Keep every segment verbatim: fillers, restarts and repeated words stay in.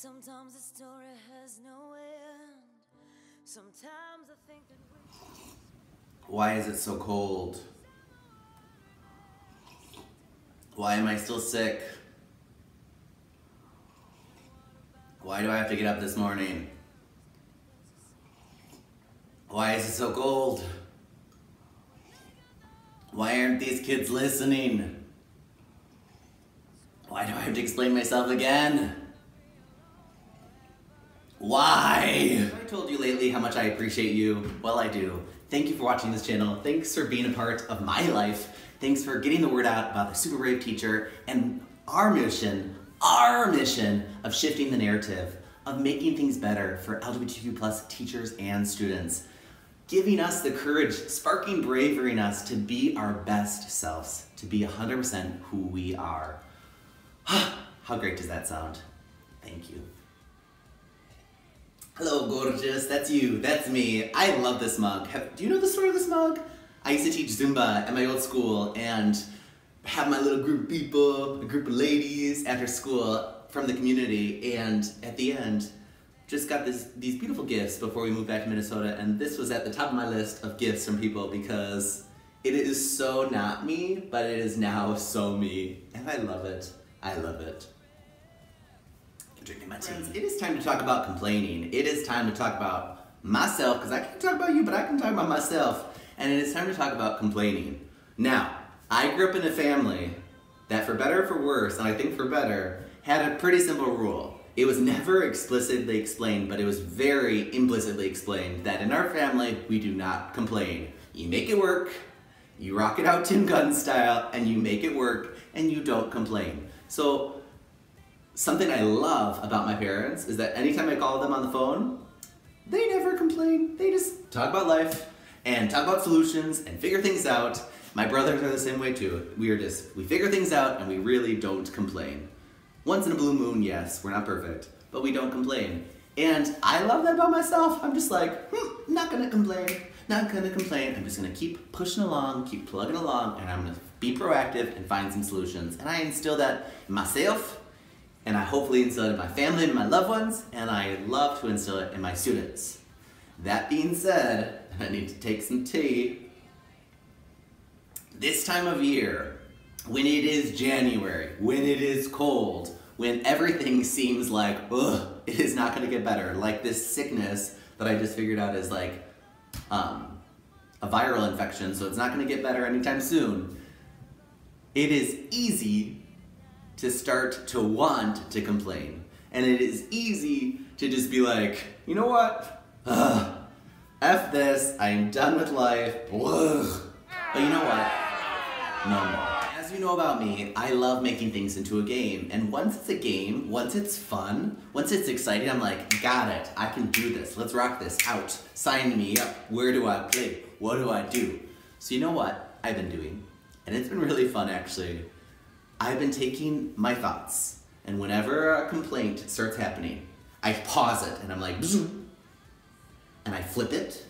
Sometimes the story has no end. Sometimes I think that we... Why is it so cold? Why am I still sick? Why do I have to get up this morning? Why is it so cold? Why aren't these kids listening? Why do I have to explain myself again? Why? I told you lately how much I appreciate you. Well, I do. Thank you for watching this channel. Thanks for being a part of my life. Thanks for getting the word out about the Super Brave Teacher and our mission, our mission of shifting the narrative, of making things better for L G B T Q plus teachers and students, giving us the courage, sparking bravery in us to be our best selves, to be one hundred percent who we are. How great does that sound? Thank you. Hello, gorgeous. That's you. That's me. I love this mug. Have, do you know the story of this mug? I used to teach Zumba at my old school and have my little group of people, a group of ladies after school from the community, and at the end, just got this, these beautiful gifts before we moved back to Minnesota, and this was at the top of my list of gifts from people because it is so not me, but it is now so me, and I love it. I love it. I'm drinking my tea. Friends, it is time to talk about complaining. It is time to talk about myself, because I can't talk about you, but I can talk about myself, and it is time to talk about complaining. Now, I grew up in a family that, for better or for worse, and I think for better, had a pretty simple rule. It was never explicitly explained, but it was very implicitly explained that in our family, we do not complain. You make it work, you rock it out Tim Gunn style, and you make it work, and you don't complain. So, something I love about my parents is that anytime I call them on the phone, they never complain. They just talk about life, and talk about solutions, and figure things out. My brothers are the same way too. We are just, we figure things out, and we really don't complain. Once in a blue moon, yes, we're not perfect, but we don't complain. And I love that about myself. I'm just like, hmm, not gonna complain, not gonna complain. I'm just gonna keep pushing along, keep plugging along, and I'm gonna be proactive and find some solutions. And I instill that in myself, and I hopefully instill it in my family and my loved ones, and I love to instill it in my students. That being said, I need to take some tea. This time of year, when it is January, when it is cold, when everything seems like, ugh, it is not gonna get better. Like this sickness that I just figured out is like um, a viral infection, so it's not gonna get better anytime soon. It is easy to start to want to complain. And it is easy to just be like, you know what? Ugh, F this, I'm done with life, ugh. But you know what? No more. As you know about me, I love making things into a game, and once it's a game, once it's fun, once it's exciting, I'm like, got it, I can do this, let's rock this out, sign me up, where do I play, what do I do? So you know what I've been doing, and it's been really fun actually, I've been taking my thoughts, and whenever a complaint starts happening, I pause it, and I'm like, and I flip it,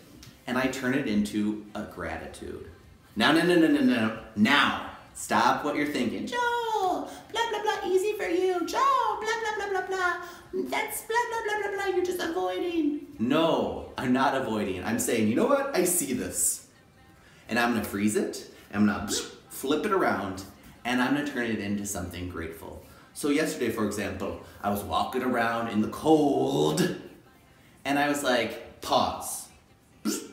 and I turn it into a gratitude. Now, no, no, no, no, no, now. Stop what you're thinking. Joel, blah, blah, blah, easy for you. Joel, blah, blah, blah, blah, blah. That's blah, blah, blah, blah, blah, you're just avoiding. No, I'm not avoiding. I'm saying, you know what? I see this. And I'm gonna freeze it, I'm gonna flip it around, and I'm gonna turn it into something grateful. So yesterday, for example, I was walking around in the cold, and I was like, pause. Flip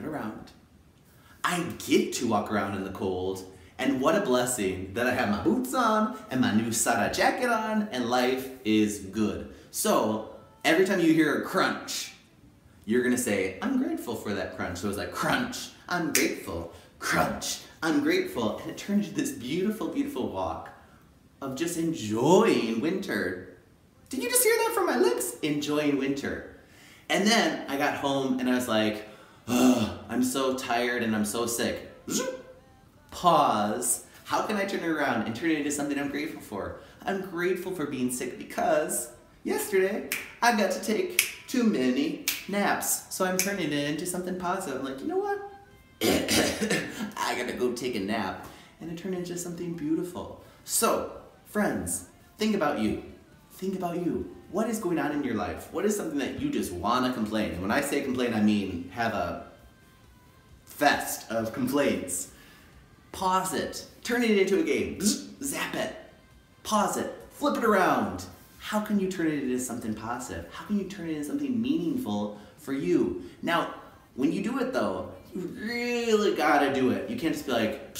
it around. I get to walk around in the cold, and what a blessing that I have my boots on and my new Sara jacket on, and life is good. So every time you hear a crunch, you're gonna say, I'm grateful for that crunch. So it's like crunch, I'm grateful, crunch, I'm grateful. And it turns into this beautiful, beautiful walk of just enjoying winter. Did you just hear that from my lips? Enjoying winter. And then I got home and I was like, ugh, I'm so tired and I'm so sick. Pause. How can I turn it around and turn it into something I'm grateful for? I'm grateful for being sick because yesterday I got to take too many naps. So I'm turning it into something positive. I'm like, you know what? I gotta go take a nap. And it turned into something beautiful. So, friends, think about you. think about you. What is going on in your life? What is something that you just want to complain? And when I say complain, I mean have a fest of complaints. Pause it. Turn it into a game. Zap it. Pause it. Flip it around. How can you turn it into something positive? How can you turn it into something meaningful for you? Now, when you do it though, you really gotta do it. You can't just be like,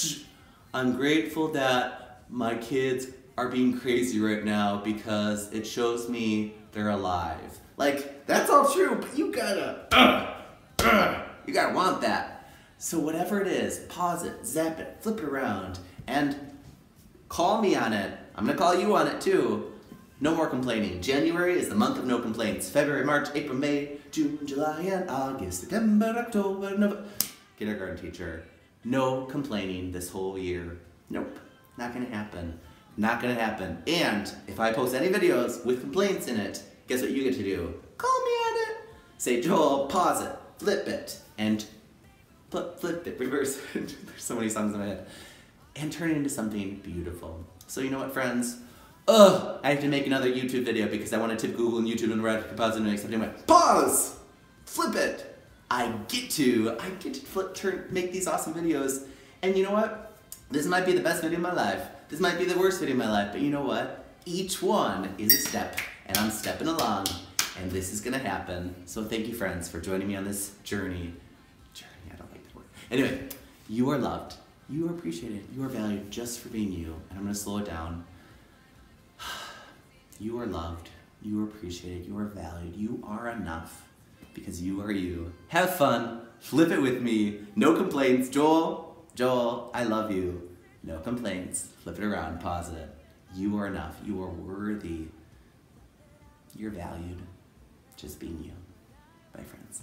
I'm grateful that my kids are being crazy right now because it shows me they're alive. Like, that's all true, but you gotta, uh, uh, you gotta want that. So whatever it is, pause it, zap it, flip it around, and call me on it. I'm gonna call you on it too. No more complaining. January is the month of no complaints. February, March, April, May, June, July, and August, September, October, November. Kindergarten teacher, no complaining this whole year. Nope, not gonna happen. Not gonna happen. And if I post any videos with complaints in it, guess what you get to do? Call me on it. Say, Joel, pause it, flip it, and flip, flip it, reverse it. There's so many songs in my head. And turn it into something beautiful. So you know what, friends? Ugh, I have to make another YouTube video because I want to tip Google and YouTube and Reddit for positive and accepting. Anyway, pause! Flip it! I get to, I get to flip, turn, make these awesome videos. And you know what? This might be the best video of my life. This might be the worst video of my life, but you know what? Each one is a step, and I'm stepping along, and this is gonna happen. So thank you, friends, for joining me on this journey. Journey, I don't like that word. Anyway, you are loved, you are appreciated, you are valued just for being you, and I'm gonna slow it down. You are loved, you are appreciated, you are valued, you are enough, because you are you. Have fun, flip it with me, no complaints. Joel, Joel, I love you. No complaints, flip it around, pause it. You are enough, you are worthy, you're valued, just being you. Bye, friends.